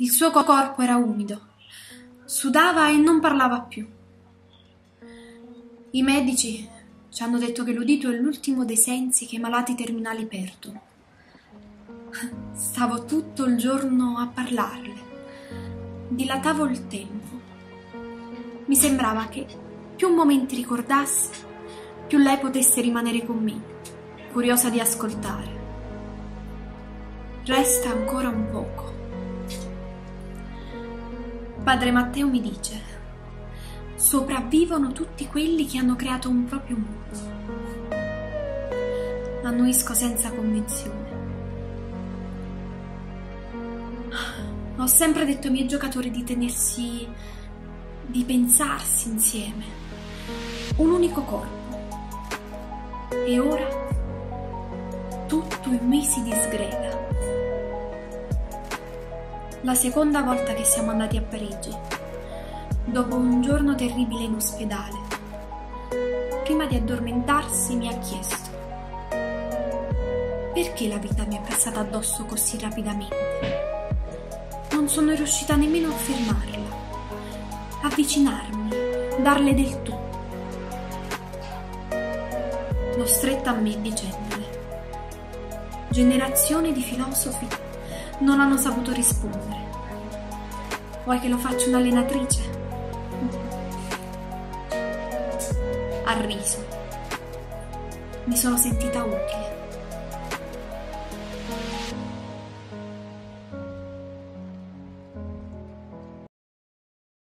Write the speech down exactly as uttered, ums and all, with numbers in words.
Il suo corpo era umido, sudava e non parlava più. I medici ci hanno detto che l'udito è l'ultimo dei sensi che i malati terminali perdono. Stavo tutto il giorno a parlarle, dilatavo il tempo. Mi sembrava che più momenti ricordasse, più lei potesse rimanere con me, curiosa di ascoltare. Resta ancora un poco. Padre Matteo mi dice: sopravvivono tutti quelli che hanno creato un proprio mondo. Annuisco senza convinzione. Ho sempre detto ai miei giocatori di tenersi, di pensarsi insieme, un unico corpo. E ora tutto in me si disgrega. La seconda volta che siamo andati a Parigi, dopo un giorno terribile in ospedale, prima di addormentarsi mi ha chiesto: perché la vita mi è passata addosso così rapidamente? Non sono riuscita nemmeno a fermarla, avvicinarmi, darle del tu. L'ho stretta a me dicendole: generazione di filosofi non hanno saputo rispondere. Vuoi che lo faccia un'allenatrice? Ha riso. Mi sono sentita utile.